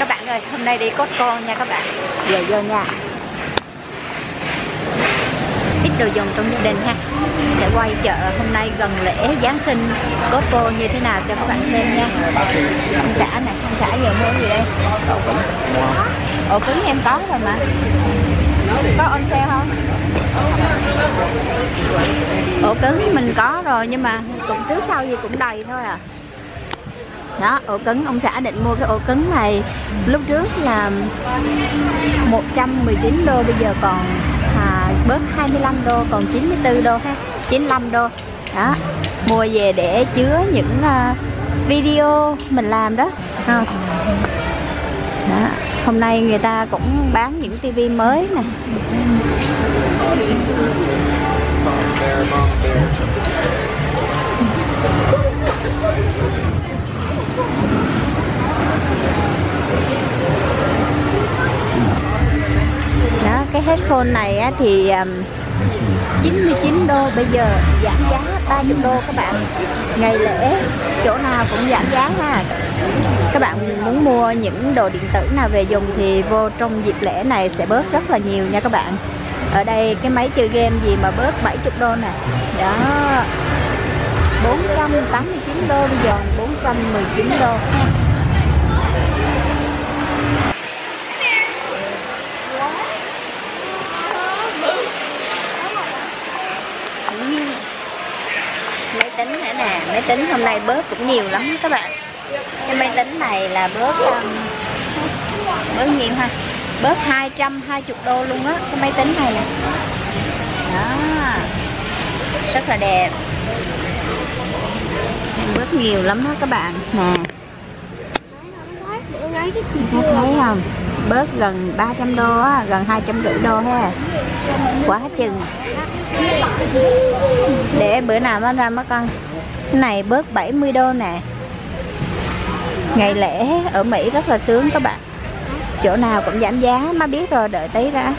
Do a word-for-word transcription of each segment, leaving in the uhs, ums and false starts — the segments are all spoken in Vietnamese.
Các bạn ơi, hôm nay đi Costco nha các bạn. Giờ vô nha. Ít đồ dùng trong gia đình ha. Sẽ quay chợ hôm nay gần lễ Giáng sinh Costco như thế nào cho các bạn xem nha. Ông xã này, ông xã giờ mua gì đây? Ổ cứng em có rồi mà. Có on sale không? Ổ cứng mình có rồi nhưng mà cũng trước sau gì cũng đầy thôi à. Đó, ổ cứng, ông xã định mua cái ổ cứng này lúc trước là một trăm mười chín đô, bây giờ còn à, bớt hai mươi lăm đô, còn chín mươi tư đô ha, chín mươi lăm đô. Đó, mua về để chứa những uh, video mình làm đó. Đó. Đó, hôm nay người ta cũng bán những tivi mới nè. Đó, cái headphone này á, thì um, chín mươi chín đô, bây giờ giảm giá ba mươi đô các bạn. Ngày lễ chỗ nào cũng giảm giá ha. Các bạn muốn mua những đồ điện tử nào về dùng thì vô trong dịp lễ này sẽ bớt rất là nhiều nha các bạn. Ở đây cái máy chơi game gì mà bớt bảy mươi đô nè. Đó, bốn trăm tám mươi chín đô, bây giờ bốn trăm mười chín đô. Máy tính nữa nè, máy tính hôm nay bớt cũng nhiều lắm các bạn. Cái máy tính này là bớt bớt nhiều ha, bớt hai trăm hai mươi đô luôn á, cái máy tính này nè. Đó, rất là đẹp, bớt nhiều lắm đó các bạn nè. Thấy không, bớt gần ba trăm đô á, gần hai trăm rưỡi đô ha, quá chừng. Để bữa nào nó ra mất con. Cái này bớt bảy mươi đô nè. Ngày lễ ở Mỹ rất là sướng các bạn, chỗ nào cũng giảm giá. Má biết rồi, đợi tí ra.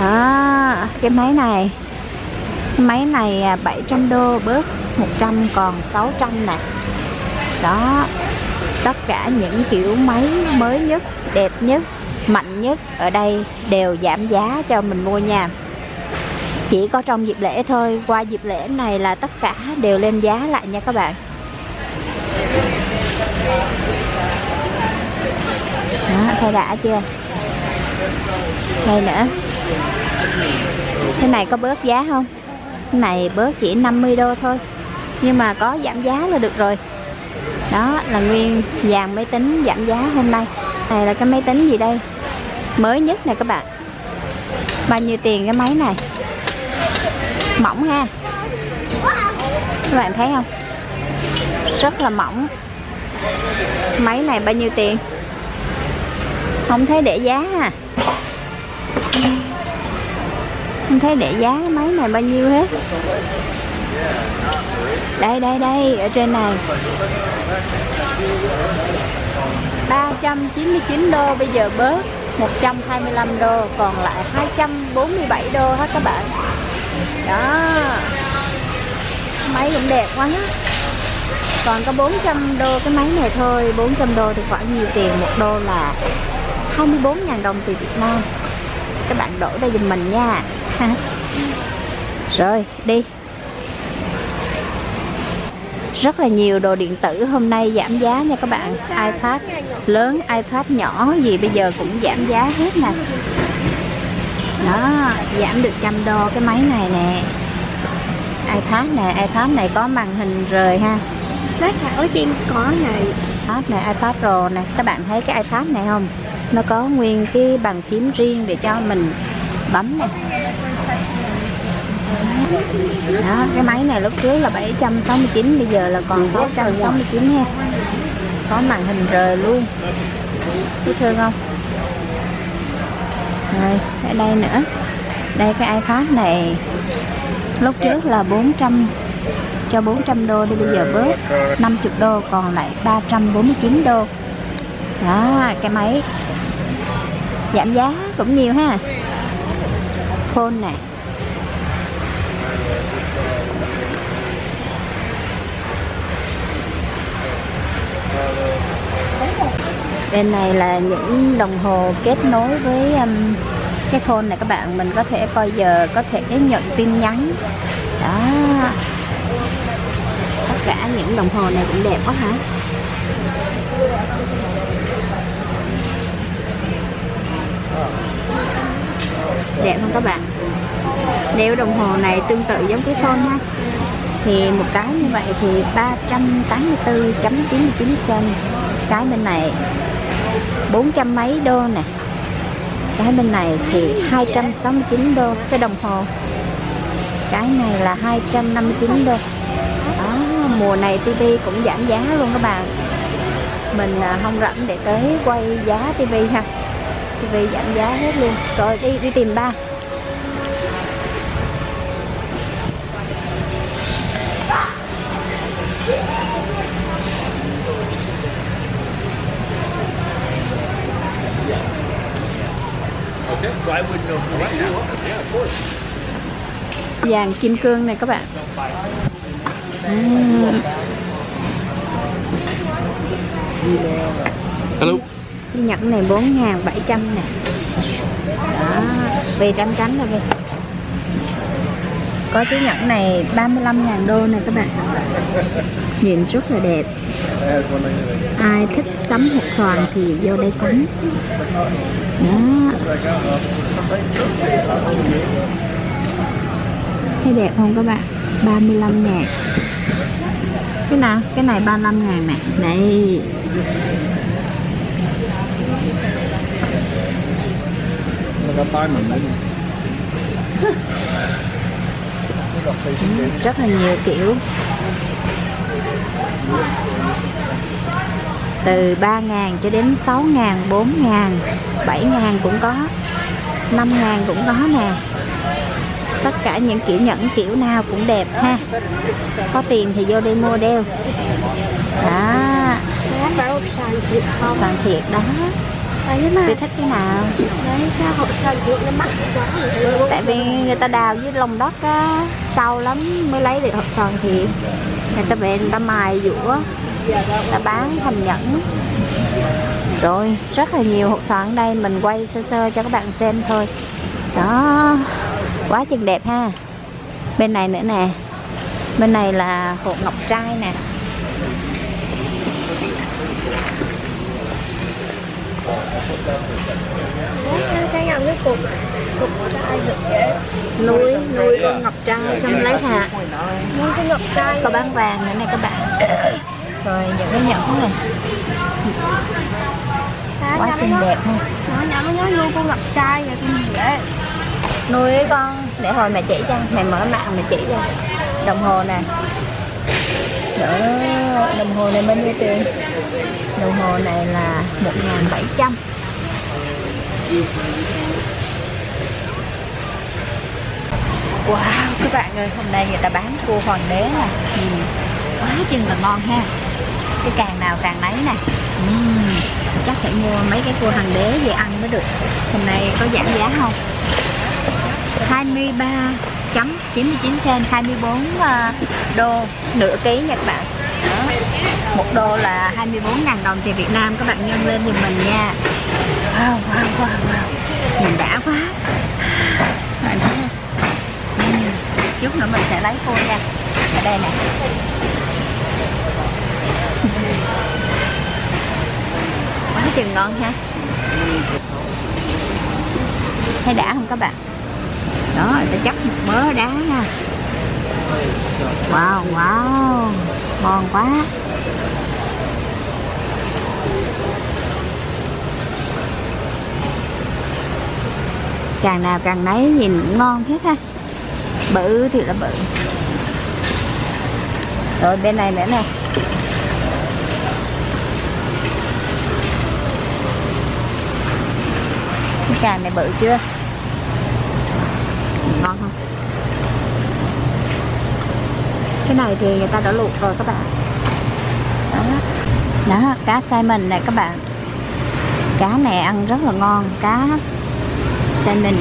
Đó, cái máy này, máy này bảy trăm đô, bớt một trăm, còn sáu trăm nè. Đó, tất cả những kiểu máy mới nhất, đẹp nhất, mạnh nhất ở đây đều giảm giá cho mình mua nha. Chỉ có trong dịp lễ thôi, qua dịp lễ này là tất cả đều lên giá lại nha các bạn. Đó, thôi đã chưa? Đây nữa. Cái này có bớt giá không? Cái này bớt chỉ năm mươi đô thôi, nhưng mà có giảm giá là được rồi. Đó là nguyên dàn máy tính giảm giá hôm nay. Này là cái máy tính gì đây? Mới nhất nè các bạn. Bao nhiêu tiền cái máy này? Mỏng ha, các bạn thấy không? Rất là mỏng. Máy này bao nhiêu tiền? Không thấy để giá à. Không thấy để giá máy này bao nhiêu hết. Đây đây đây, ở trên này ba trăm chín mươi chín đô, bây giờ bớt một trăm hai mươi lăm đô, còn lại hai trăm bốn mươi bảy đô hết các bạn. Đó, máy cũng đẹp quá đó. Còn có bốn trăm đô cái máy này thôi. Bốn trăm đô thì khoảng nhiều tiền, một đô là hai mươi bốn nghìn đồng tiền Việt Nam. Các bạn đổi đây giùm mình nha. Rồi đi. Rất là nhiều đồ điện tử hôm nay giảm giá nha các bạn. iPad lớn, iPad nhỏ gì bây giờ cũng giảm giá hết nè. Đó, giảm được trăm đô cái máy này nè. iPad này, iPad này có màn hình rời ha. Bác ở trên có này. iPad này, iPad Pro này. Các bạn thấy cái iPad này không? Nó có nguyên cái bàn phím riêng để cho mình bấm này. Đó, cái máy này lúc trước là bảy trăm sáu mươi chín, bây giờ là còn sáu trăm sáu mươi chín ha. Có màn hình rời luôn. Thấy thương không? Rồi, ở đây nữa. Đây cái iPad này lúc trước là bốn trăm, cho bốn trăm đô đi, bây giờ bớt năm mươi đô, còn lại ba trăm bốn mươi chín đô. Đó, cái máy giảm giá cũng nhiều ha. Phone này. Thank you. Bên này là những đồng hồ kết nối với um, cái phone này các bạn. Mình có thể coi giờ, có thể nhận tin nhắn. Đó. Tất cả những đồng hồ này cũng đẹp quá hả? Đẹp không các bạn? Nếu đồng hồ này tương tự giống cái phone ha, thì một cái như vậy thì ba trăm tám mươi tư phẩy chín chín xu. Cái bên này bốn trăm mấy đô nè. Cái bên này thì hai trăm sáu mươi chín đô. Cái đồng hồ, cái này là hai trăm năm mươi chín đô. Đó, mùa này tivi cũng giảm giá luôn các bạn. Mình không rảnh để tới quay giá tivi ha. Tivi giảm giá hết luôn. Rồi đi, đi tìm ba. Vàng kim cương này các bạn. Uhm. Hello. Cái nhẫn này bốn nghìn bảy trăm nè. Đó, về trăm cánh rồi kìa. Có cái nhẫn này ba mươi lăm nghìn đô nè các bạn. Nhìn rất là đẹp. Ai thích sắm hộp xoàn thì vô đây sắm. Đó. Thấy đẹp không các bạn? ba mươi lăm nghìn. Cái nào? Cái này ba mươi lăm nghìn nè. Này. Rất là nhiều kiểu. Từ ba nghìn cho đến sáu nghìn, bốn nghìn, bảy nghìn cũng có, năm nghìn cũng có nè. Tất cả những kiểu nhẫn kiểu nào cũng đẹp ha. Có tiền thì vô đây mua đeo. Đó. Hộp sàn thiệt đó. Tôi thích cái nào? Tại vì người ta đào với lòng đất á, sâu lắm mới lấy được hộp sàn thiệt. Người ta về người ta mài dũa, ta bán thành nhẫn. Rồi rất là nhiều hộp xoàn ở đây, mình quay sơ sơ cho các bạn xem thôi. Đó, quá chừng đẹp ha. Bên này nữa nè. Bên này là hộp ngọc trai nè. Nuôi, nuôi con ngọc trai xong lấy hạt. Có bán vàng nữa nè các bạn. Rồi những cái nhẫn này quá trình đẹp ha. Nuôi con ngọc trai là con dễ. Nuôi cái con, để hồi mẹ chỉ cho, mẹ mở mạng mẹ chỉ cho. Đồng hồ này. Đó, đồng hồ này bên môi trường. Đồng hồ này là một nghìn bảy trăm. Wow các bạn ơi, hôm nay người ta bán cua hoàng đế nè. Ừ. Quá chừng là ngon ha. Cái càng nào càng nấy nè. Ừ. Chắc phải mua mấy cái cua hoàng đế về ăn mới được. Hôm nay có giảm giá không? hai mươi ba phẩy chín chín xu, hai mươi bốn đô nửa ký nha các bạn. Một đô là hai mươi bốn nghìn đồng tiền Việt Nam, các bạn nhân lên giùm mình nha. Wow, wow, wow, wow. Nhìn đã quá. Bạn thấy không? Uhm. Chút nữa mình sẽ lấy cua nha. Ở đây nè. Quá chừng ngon ha. Thấy đã không các bạn? Đó, người ta chắp một mớ đá ha. Wow, wow. Ngon quá. Càng nào càng nấy, nhìn ngon hết ha. Bự thì là bự. Rồi bên này nữa nè. Cái càng này bự chưa? Ngon không? Cái này thì người ta đã luộc rồi các bạn. Đó, đó cá salmon này các bạn. Cá này ăn rất là ngon. Cá salmon.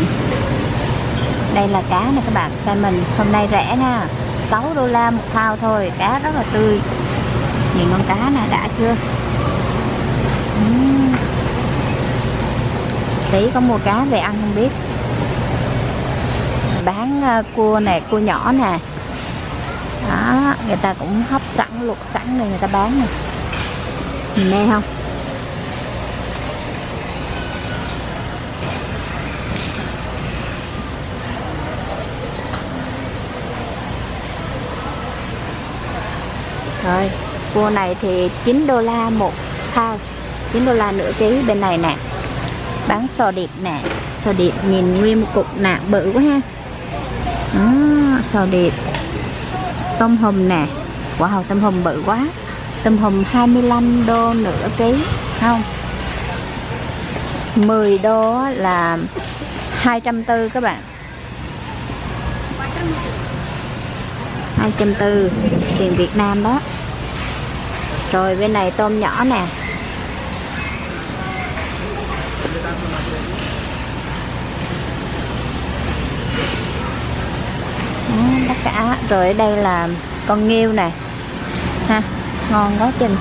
Đây là cá này các bạn, salmon. Hôm nay rẻ nha, sáu đô la một thao thôi. Cá rất là tươi. Nhìn con cá này đã chưa? Uhm. tí, có mua cá về ăn không biết. Bán cua nè, cua nhỏ nè. Đó, người ta cũng hấp sẵn, luộc sẵn rồi người ta bán nè. Nhìn nghe không? Rồi, cua này thì chín đô la một thao, chín đô la nửa ký. Bên này nè, bán sò điệp nè. Sò điệp nhìn nguyên một cục nè, bự quá ha. Đó, sò điệp. Tôm hùm nè, quả wow, tôm hùm bự quá. Tôm hùm hai mươi lăm đô nửa ký, không mười đô là hai trăm bốn mươi các bạn, hai trăm bốn mươi tiền Việt Nam đó. Rồi bên này tôm nhỏ nè, tất cả. Rồi ở đây là con nghêu này ha, ngon quá trình.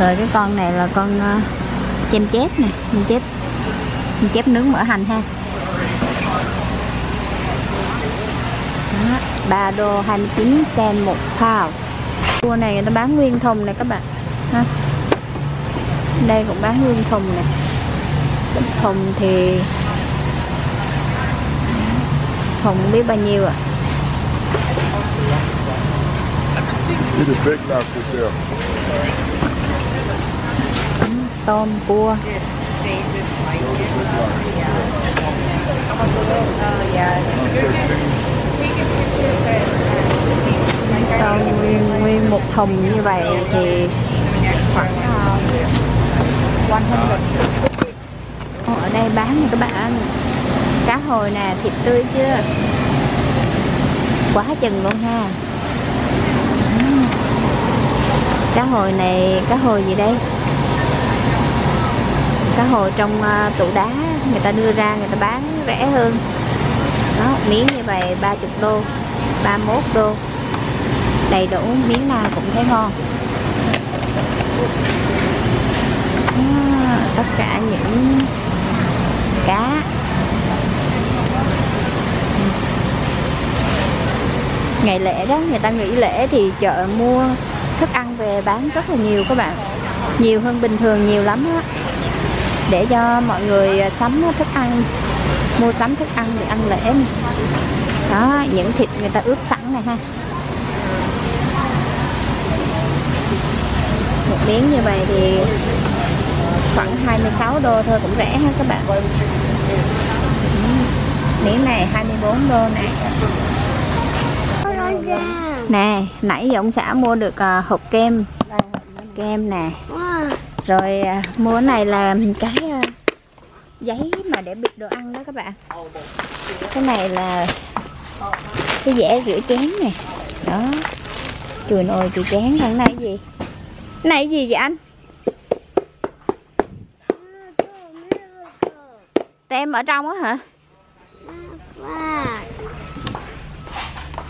Rồi cái con này là con uh, chim chép nè, chim chép chim chép nướng mỡ hành ha. Đó, ba đô hai mươi chín sen một thao. Cua này người ta bán nguyên thùng này các bạn ha. Đây cũng bán nguyên thùng nè. Thùng thì thùng không biết bao nhiêu à. Tôm, cua. Tôm nguyên, nguyên một thùng như vậy thì khoảng một trăm. Ở đây bán các bạn cá hồi nè, thịt tươi chưa? Quá chừng luôn ha. Cá hồi này, cá hồi gì đây? Cá hồi trong uh, tủ đá, người ta đưa ra người ta bán rẻ hơn. Đó, miếng như vậy ba mươi đô, ba mươi mốt đô. Đầy đủ, miếng nào cũng thấy ngon. À, tất cả những cá. Ngày lễ đó, người ta nghỉ lễ thì chợ mua thức ăn về bán rất là nhiều các bạn, nhiều hơn bình thường nhiều lắm á, để cho mọi người sắm thức ăn, mua sắm thức ăn để ăn lễ này. Đó, những thịt người ta ướp sẵn này ha, một miếng như vậy thì khoảng hai mươi sáu đô thôi, cũng rẻ ha các bạn. Miếng này hai mươi bốn đô này. Nè, nãy giờ ông xã mua được uh, hộp kem. Kem nè. Rồi uh, mua cái này là cái uh, giấy mà để bịt đồ ăn đó các bạn. Cái này là cái dẻ rửa chén nè. Đó. Chùi nồi, chùi chén. Cái này gì? Cái này gì vậy anh? Tem ở trong á hả?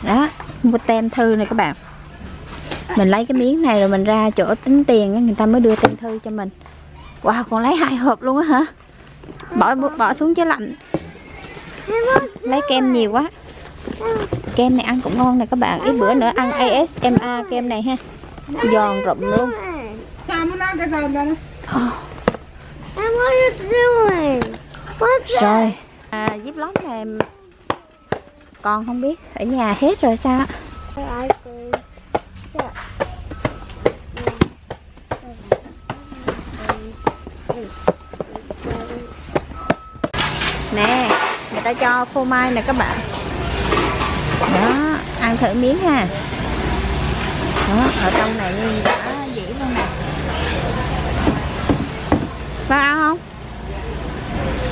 Đó, mua tem thư này các bạn. Mình lấy cái miếng này rồi mình ra chỗ tính tiền, người ta mới đưa tem thư cho mình. Wow, còn lấy hai hộp luôn á hả? Bỏ bỏ xuống chứ lạnh. Lấy kem nhiều quá. Kem này ăn cũng ngon này các bạn. Ít bữa nữa ăn a ét em a kem này ha. Giòn rụm luôn. Rồi, à, zip lock này con không biết, ở nhà hết rồi sao? Nè, người ta cho phô mai nè các bạn. Đó, ăn thử miếng ha. Đó, ở trong này như đã dĩ luôn nè. Có ăn không?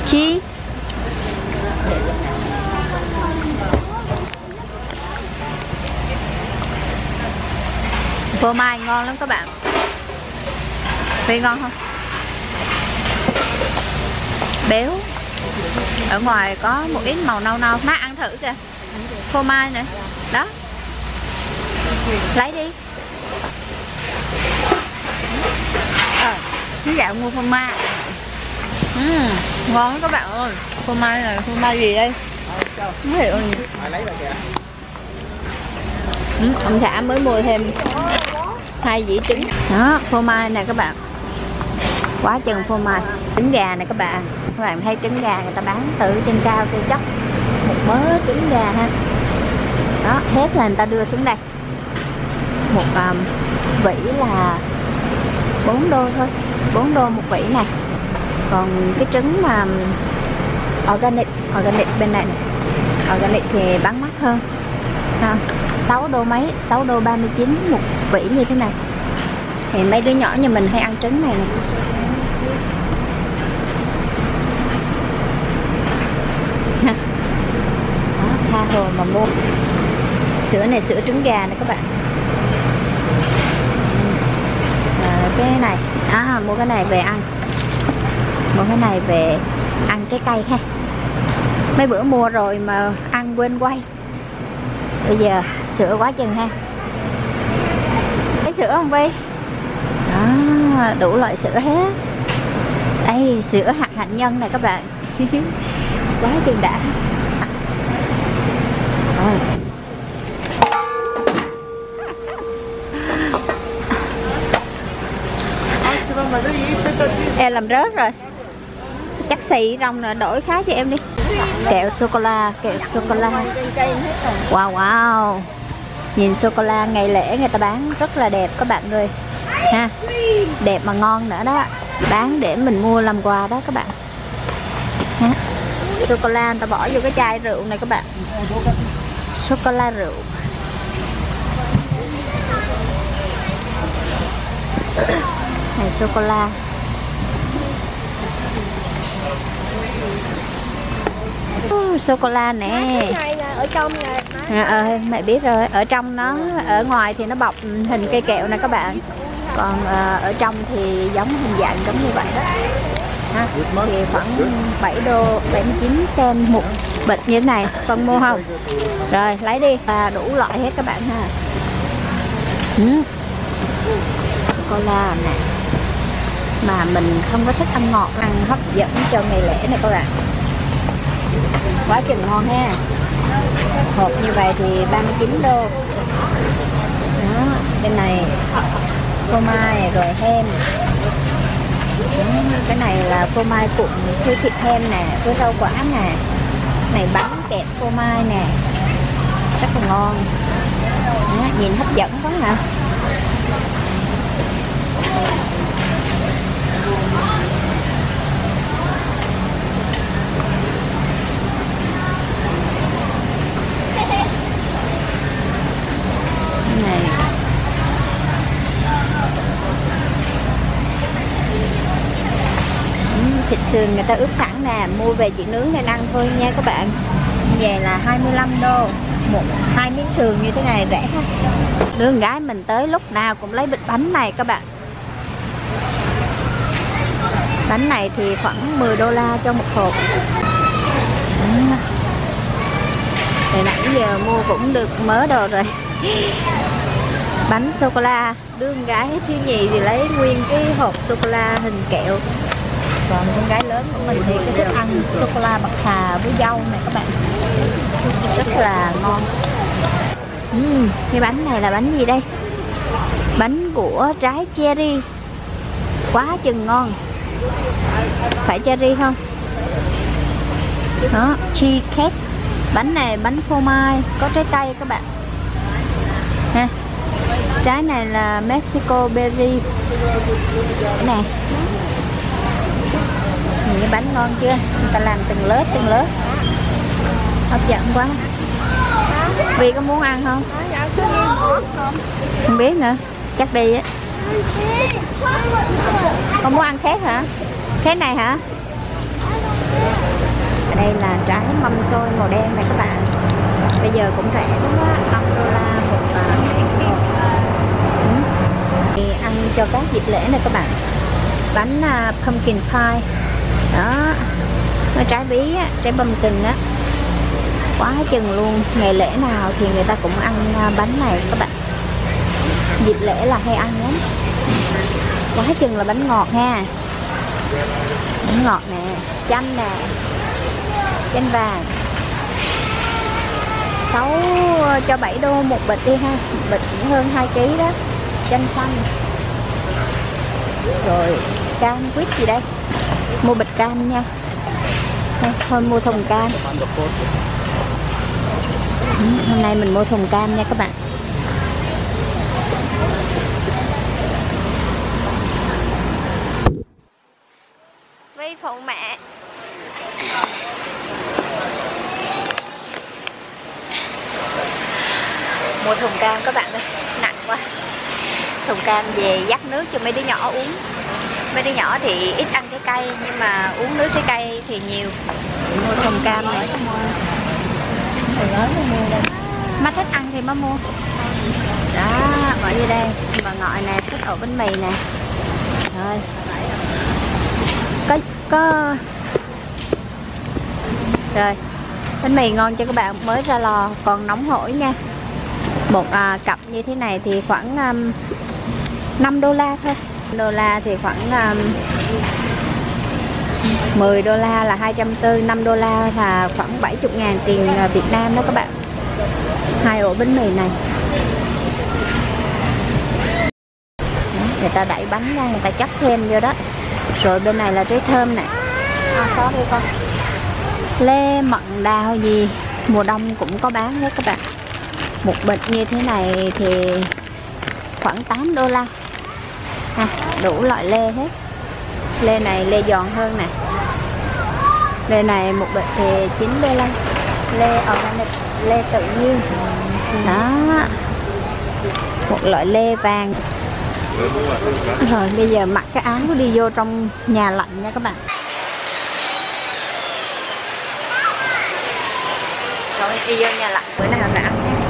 Chi? Phô mai ngon lắm các bạn. Phi ngon không? Béo. Ở ngoài có một ít màu nâu nâu. Má ăn thử kìa. Phô mai nè. Đó. Lấy đi. Ờ, à, dạo mua phô mai. Ừ, Ngon các bạn ơi. Phô mai này, phô mai gì đây? Không hiểu gì. Ừ, ông xã mới mua thêm hai dĩa trứng. Đó, phô mai nè các bạn. Quá chừng phô mai. Trứng gà nè các bạn. Các bạn thấy trứng gà người ta bán từ trên cao xe chắc. Một mớ trứng gà ha. Đó, hết là người ta đưa xuống đây. Một um, vỉ là bốn đô thôi, bốn đô một vỉ này. Còn cái trứng mà organic, organic bên này, này. Organic thì bán mắc hơn. À, sáu đô mấy, sáu đô ba mươi chín một vỉ như thế này. Thì mấy đứa nhỏ nhà mình hay ăn trứng này này. Đó, tha hồ mà mua. Sữa này sữa trứng gà này các bạn. À, cái này, à mua cái này về ăn. Mua cái này về ăn trái cây ha. Mấy bữa mua rồi mà ăn quên quay. Bây giờ sữa quá chừng ha. Thấy sữa không Vi? Đó, đủ loại sữa hết. Đây sữa hạt hạnh nhân này các bạn. Quá chừng đã. Rồi. Em làm rớt rồi. Chắc xì rong rồi, đổi khá cho em đi. Kẹo sô-cô-la, kẹo sô-cô-la. Wow wow. Nhìn sô-cô-la ngày lễ người ta bán rất là đẹp các bạn ơi ha. Đẹp mà ngon nữa đó. Bán để mình mua làm quà đó các bạn. Sô-cô-la người ta bỏ vô cái chai rượu này các bạn. Sô-cô-la rượu. Này sô-cô-la. Sô-cô-la nè. Này là ở trong này. À, à, mẹ biết rồi. Ở trong nó, ở ngoài thì nó bọc hình cây kẹo nè các bạn. Còn à, ở trong thì giống hình dạng giống như vậy đó. Ha, thì khoảng bảy đô bảy mươi chín sen một bịch như thế này. Con mua không? Rồi lấy đi. À, đủ loại hết các bạn ha. Ừ. Sô-cô-la nè. Mà mình không có thích ăn ngọt, ăn hấp dẫn cho ngày lễ này các bạn. Quá chừng ngon ha. Hộp như vậy thì ba mươi chín đô. Đó, bên này phô mai rồi hem. Đó, cái này là phô mai cuộn với thịt hem nè, với rau quả nè. Này bánh kẹp phô mai nè. Rất là ngon. Đó, nhìn hấp dẫn quá hả? Thịt sườn người ta ướp sẵn nè, mua về chỉ nướng lên ăn thôi nha các bạn. Về là hai mươi lăm đô một hai miếng sườn như thế này rẻ ha. Đứa con gái mình tới lúc nào cũng lấy bịch bánh này các bạn. Bánh này thì khoảng mười đô la cho một hộp. Từ nãy giờ mua cũng được mớ đồ rồi. Bánh sô cô la, đứa con gái thứ nhì thì lấy nguyên cái hộp sô cô la hình kẹo. Còn con gái lớn của mình thì cái thức ăn sô-cô-la bạc hà với dâu này các bạn. Rất là ngon. uhm, Cái bánh này là bánh gì đây? Bánh của trái cherry. Quá chừng ngon. Phải cherry không? Đó, cheesecake. Bánh này bánh phô mai, có trái cây các bạn ha. Trái này là Mexico berry nè. Nhìn cái bánh ngon chưa? Người ta làm từng lớp từng lớp. Hấp dẫn quá. Vì có muốn ăn không? Không biết nữa. Chắc đi á. Con muốn ăn khét hả? Khét này hả? Ở đây là trái mâm xôi màu đen này các bạn. Bây giờ cũng rẻ đúng á, năm đô la một à. Ừ. Thì ăn cho các dịp lễ này các bạn. Bánh à, pumpkin pie. Đó, trái bí á, trái pumpkin á. Quá chừng luôn, ngày lễ nào thì người ta cũng ăn bánh này các bạn. Dịp lễ là hay ăn lắm. Quá chừng là bánh ngọt ha. Bánh ngọt nè, chanh nè, chanh vàng, sáu cho bảy đô một bịch đi ha, một bịch cũng hơn hai ký đó. Chanh xanh, rồi cam quýt gì đây, mua bịch cam nha. Thôi, thôi mua thùng cam. Ừ, hôm nay mình mua thùng cam nha các bạn. Vi phụ mẹ. Mua thùng cam các bạn ơi, nặng quá. Thùng cam về dắt nước cho mấy đứa nhỏ uống. Mấy đứa nhỏ thì ít ăn trái cây nhưng mà uống nước trái cây thì nhiều. Mua thùng cam này. Má thích ăn thì má mua. Đó, gọi vô đây. Bà ngoại nè, thích ổ bánh mì nè. Rồi. Có, có. Rồi. Bánh mì ngon cho các bạn, mới ra lò còn nóng hổi nha. Một à, cặp như thế này thì khoảng um, năm đô la thôi. Đô la thì khoảng um, mười đô la là hai trăm bốn mươi, năm đô la là khoảng bảy mươi ngàn tiền Việt Nam đó các bạn. Hai ổ bánh mì này. Người ta đẩy bánh ra, người ta chắp thêm vô đó. Rồi bên này là trái thơm nè. À, có đi con. Lê, mận, đào gì mùa đông cũng có bán hết các bạn. Một bịch như thế này thì khoảng tám đô la. À, đủ loại lê hết. Lê này lê giòn hơn nè. Lê này một bịch thì chín đô la. Lê organic, lê tự nhiên. Đó. Một loại lê vàng. Rồi bây giờ mặc cái áo nó đi vô trong nhà lạnh nha các bạn. Rồi đi vô nhà lạnh bữa nào đã ăn nha.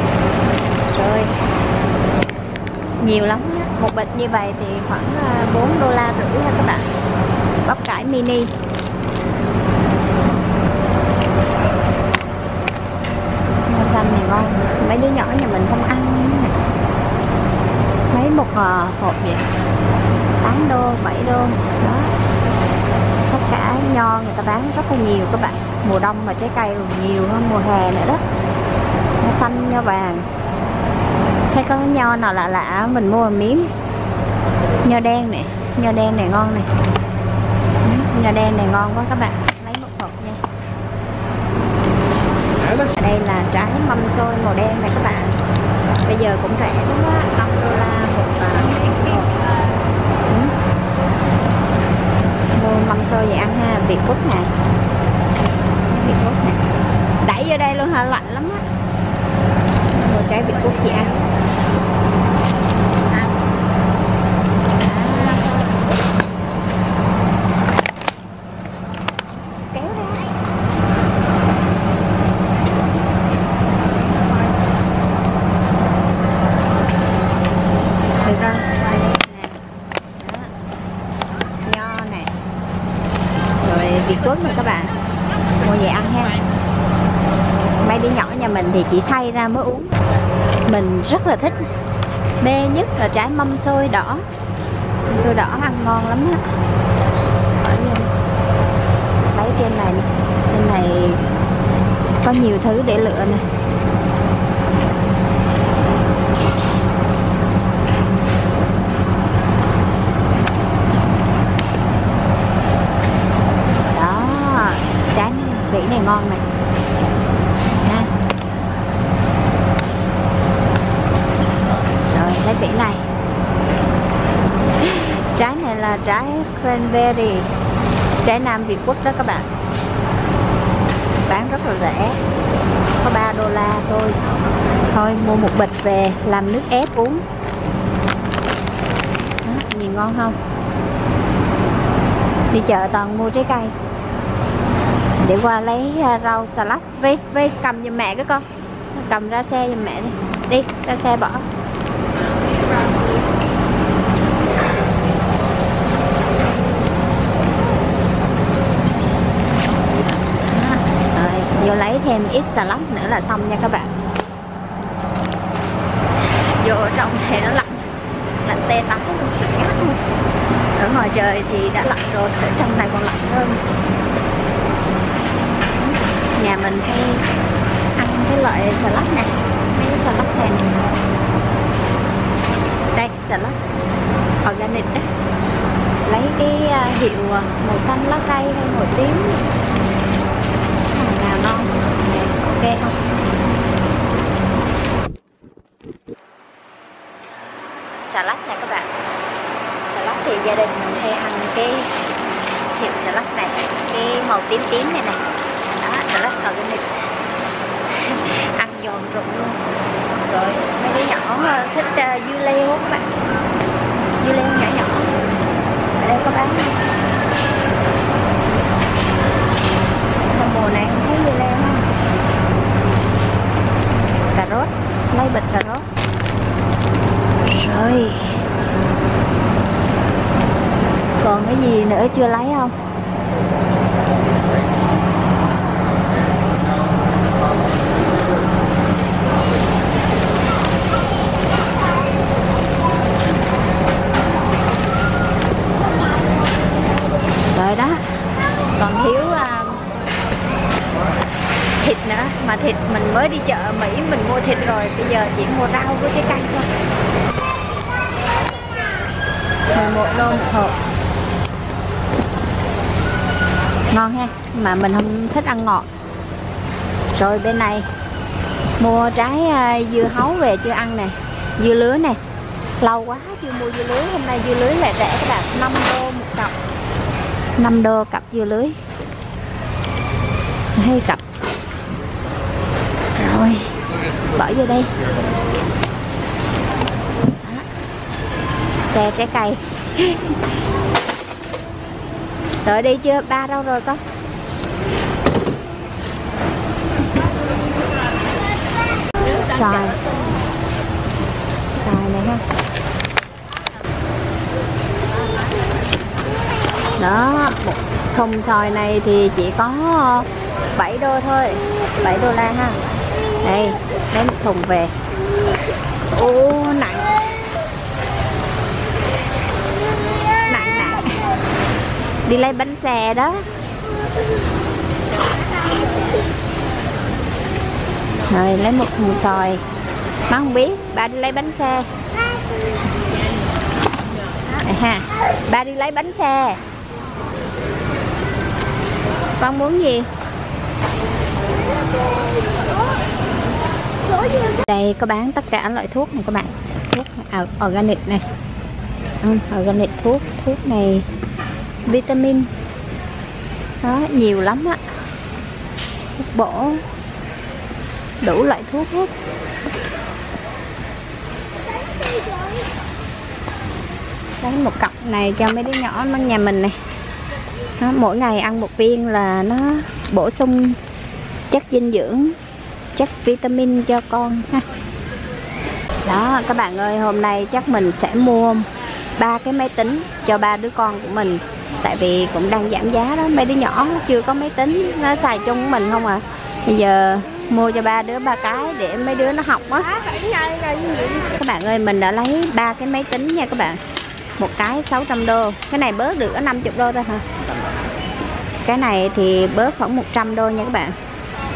Rồi nhiều lắm đó. Một bịch như vậy thì khoảng bốn đô la rưỡi nha các bạn. Bắp cải mini. Rau xanh này ngon. Mấy đứa nhỏ nhà mình không ăn. Mấy một hộp vậy, tám đô, bảy đô đó. Tất cả nho người ta bán rất là nhiều các bạn. Mùa đông mà trái cây còn nhiều hơn mùa hè nữa đó. Nho xanh, nho vàng. Thấy có nho nào lạ lạ mình mua một miếng. Nho đen nè, nho đen này ngon nè. Nho đen này ngon quá các bạn, lấy một hộp nha. Ở đây là trái mâm xôi màu đen này các bạn. Bây giờ cũng rẻ đúng đó, năm đô la một hộp. Mua mâm xôi về ăn ha, Việt Quốc nè. Việt Quốc nè. Đẩy vô đây luôn hả, lạnh lắm á. Mua trái Việt Quốc về ăn. Thì chỉ xay ra mới uống. Mình rất là thích. Mê nhất là trái mâm xôi đỏ. Mâm xôi đỏ ăn ngon lắm á. Lấy trên này. Trên này có nhiều thứ để lựa nè. Đó. Trái vị này ngon này. Cái vị này. Trái này là trái cranberry, trái Nam Việt Quốc đó các bạn. Bán rất là rẻ, có ba đô la thôi. Thôi mua một bịch về làm nước ép uống. Đó, nhìn ngon không? Đi chợ toàn mua trái cây. Để qua lấy rau salad. Vi, Vi cầm giùm mẹ cái con. Cầm ra xe giùm mẹ đi. Đi, ra xe bỏ. Vô lấy thêm ít salad nữa là xong nha các bạn. Vô trong này nó lạnh, lạnh tê tái luôn, lạnh ngắt luôn. Ở ngoài trời thì đã lạnh rồi, ở trong này còn lạnh hơn. Nhà mình hay ăn cái loại xà lách này, mấy xà lách này, đây xà lách organic đấy, lấy cái hiệu màu xanh lá cây hay màu tím, nào ngon, ok không? Xà lách này các bạn, xà lách thì gia đình mình hay ăn cái hiệu xà lách này, cái màu tím tím này này. Xà lách ở bên này ăn giòn rụng luôn. Rồi mấy đứa nhỏ thích uh, dưa leo các bạn, dưa leo nhỏ nhỏ ở đây có bán này. Sao mùa này không thấy dưa leo không? Cà rốt, lấy bịch cà rốt. Rồi còn cái gì nữa chưa lấy không? Mà thịt mình mới đi chợ Mỹ mình mua thịt rồi, bây giờ chỉ mua rau với trái cây thôi. Một lon một hộp. Ngon ha, mà mình không thích ăn ngọt. Rồi bên này mua trái dưa hấu về chưa ăn nè, dưa lưới nè. Lâu quá chưa mua dưa lưới, hôm nay dưa lưới lại rẻ các bạn, năm đô một cặp. năm đô cặp dưa lưới. Hay cặp. Rồi, bỏ vô đây. Đó. Xe trái cây. Rồi đi chưa? Ba đâu rồi con? Xoài. Xoài này ha. Đó, một thùng xoài này thì chỉ có bảy đô thôi, bảy đô la ha. Đây, lấy một thùng về. Ô, nặng. Nặng nặng. Đi lấy bánh xè đó. Rồi, lấy một thùng xoài. Má không biết, ba đi lấy bánh xè. Đây ha, ba đi lấy bánh xè. Con muốn gì? Đây có bán tất cả loại thuốc này các bạn. Thuốc organic này, ừ, organic thuốc, thuốc này vitamin. Đó, nhiều lắm á. Thuốc bổ. Đủ loại thuốc hết. Lấy một cặp này cho mấy đứa nhỏ bên nhà mình này. Đó, mỗi ngày ăn một viên là nó bổ sung chất dinh dưỡng, chất vitamin cho con ha. Đó các bạn ơi, hôm nay chắc mình sẽ mua ba cái máy tính cho ba đứa con của mình, tại vì cũng đang giảm giá đó, mấy đứa nhỏ chưa có máy tính nó xài chung với mình không à. Bây giờ mua cho ba đứa ba cái để mấy đứa nó học á. Các bạn ơi, mình đã lấy ba cái máy tính nha các bạn, một cái sáu trăm đô, cái này bớt được có năm mươi đô thôi hả, cái này thì bớt khoảng một trăm đô nha các bạn.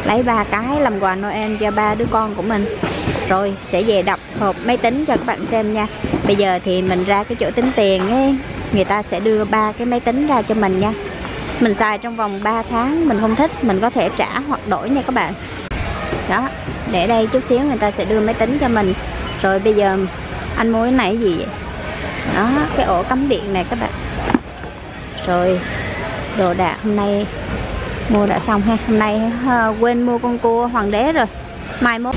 Lấy ba cái làm quà Noel cho ba đứa con của mình. Rồi sẽ về đọc hộp máy tính cho các bạn xem nha. Bây giờ thì mình ra cái chỗ tính tiền ấy, người ta sẽ đưa ba cái máy tính ra cho mình nha. Mình xài trong vòng ba tháng, mình không thích mình có thể trả hoặc đổi nha các bạn. Đó, để đây chút xíu người ta sẽ đưa máy tính cho mình. Rồi bây giờ anh mua cái này gì vậy? Đó, cái ổ cắm điện này các bạn. Rồi đồ đạc hôm nay mua đã xong ha. Hôm nay uh, quên mua con cua hoàng đế rồi. Mai mốt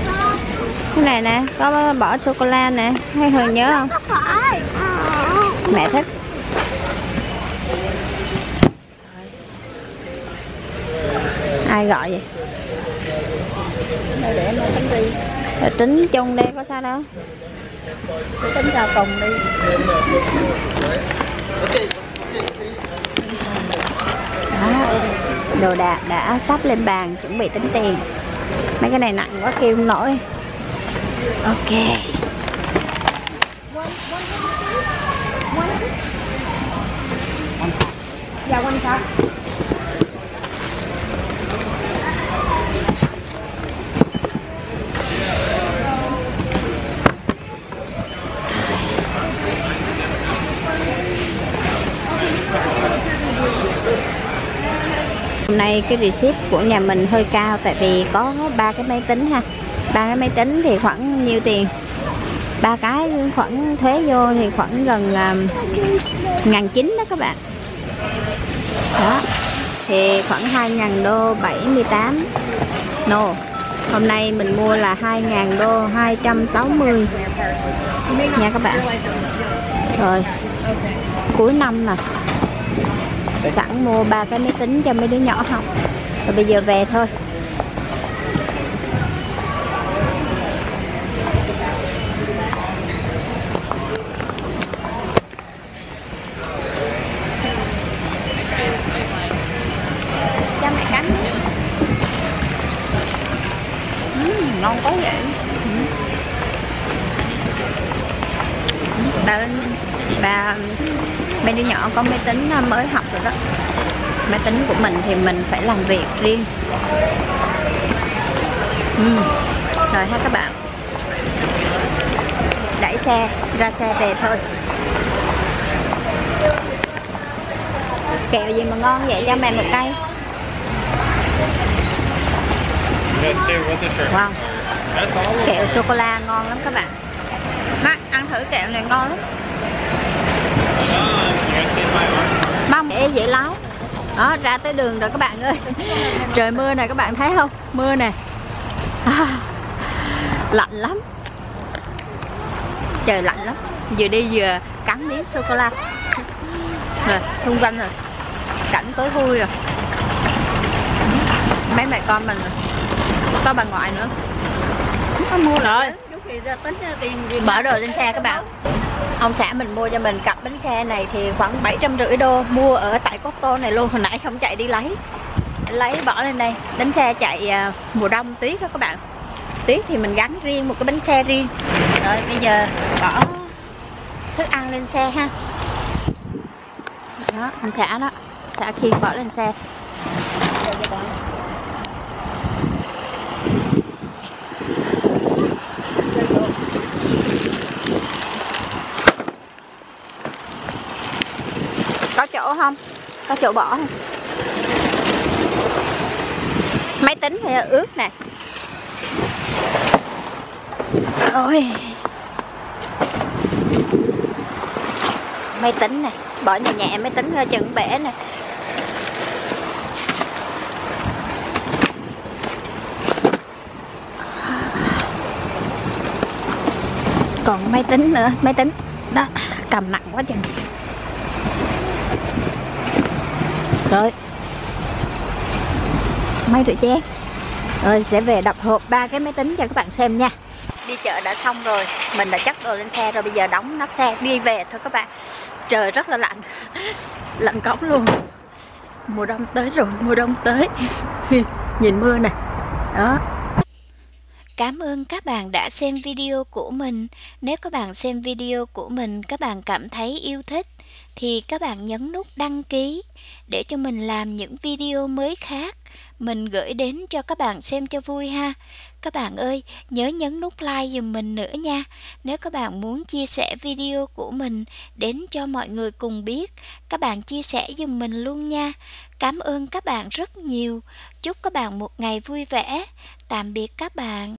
cái này nè, có bỏ sô cô la nè, hay Hường nhớ không? Mẹ thích. Ai gọi vậy? Để em tính đi. Để tính chung đi, có sao đâu. Để tính ra cùng đi. Đó. Đồ đạc đã sắp lên bàn chuẩn bị tính tiền. Mấy cái này nặng quá kêu không nổi. Ok. Dạ quanh sát. Hôm nay cái receipt của nhà mình hơi cao tại vì có ba cái máy tính ha. Ba cái máy tính thì khoảng nhiêu tiền? Ba cái khoảng thuế vô thì khoảng gần ngàn chín đó các bạn. Đó. Thì khoảng hai ngàn đô bảy mươi tám. No. Hôm nay mình mua là hai ngàn đô hai trăm sáu mươi. Nha các bạn. Rồi. Cuối năm nè. Sẵn mua ba cái máy tính cho mấy đứa nhỏ học. Rồi bây giờ về thôi. Cho mẹ cắn. Uhm, ngon quá vậy. Bà bên, bà bên đứa nhỏ có máy tính mới học rồi đó. Máy tính của mình thì mình phải làm việc riêng. uhm. Rồi ha các bạn, đẩy xe, ra xe về thôi. Kẹo gì mà ngon vậy, cho mẹ một cây. Wow, kẹo sô-cô-la ngon lắm các bạn. Má, ăn thử kẹo này ngon lắm. Mong ê dễ láo. Đó, ra tới đường rồi các bạn ơi. Trời mưa này các bạn thấy không? Mưa nè à, lạnh lắm. Trời lạnh lắm. Vừa đi vừa cắn miếng sô-cô-la. Rồi, xung quanh rồi. Cảnh tối vui rồi. Mấy mẹ con mình rồi. Có bà ngoại nữa. Có mua rồi. Bỏ đồ lên xe các bạn. Ông xã mình mua cho mình cặp bánh xe này thì khoảng bảy trăm rưỡi đô, mua ở tại Costco này luôn, hồi nãy không chạy đi lấy. Lấy bỏ lên đây, bánh xe chạy mùa đông tuyết đó các bạn. Tuyết thì mình gắn riêng một cái bánh xe riêng. Rồi bây giờ bỏ thức ăn lên xe ha. Đó, ông xã đó, xã khi bỏ lên xe. Có chỗ không? Có chỗ bỏ không? Máy tính thì ướt nè. Ôi, máy tính nè, bỏ nhẹ nhẹ máy tính hơi chừng bể nè. Còn máy tính nữa, máy tính đó, cầm nặng quá chừng. Rồi mấy rửa chén. Rồi sẽ về đập hộp ba cái máy tính cho các bạn xem nha. Đi chợ đã xong rồi, mình đã chất đồ lên xe rồi, bây giờ đóng nắp xe đi về thôi các bạn. Trời rất là lạnh. Lạnh cống luôn. Mùa đông tới rồi, mùa đông tới. Nhìn mưa nè. Đó. Cảm ơn các bạn đã xem video của mình. Nếu các bạn xem video của mình, các bạn cảm thấy yêu thích thì các bạn nhấn nút đăng ký để cho mình làm những video mới khác, mình gửi đến cho các bạn xem cho vui ha. Các bạn ơi, nhớ nhấn nút like giùm mình nữa nha. Nếu các bạn muốn chia sẻ video của mình đến cho mọi người cùng biết, các bạn chia sẻ giùm mình luôn nha. Cảm ơn các bạn rất nhiều. Chúc các bạn một ngày vui vẻ. Tạm biệt các bạn.